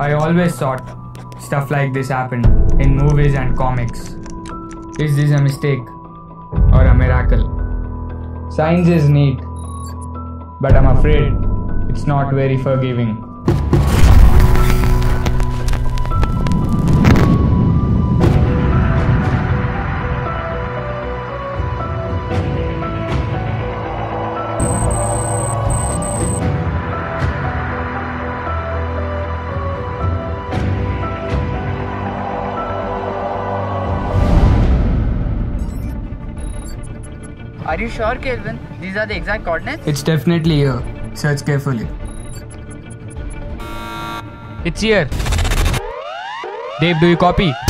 I always thought stuff like this happened in movies and comics. Is this a mistake or a miracle? Science is neat, but I'm afraid it's not very forgiving. Are you sure, Kelvin? These are the exact coordinates? It's definitely here. Search carefully. It's here. Dave, do you copy?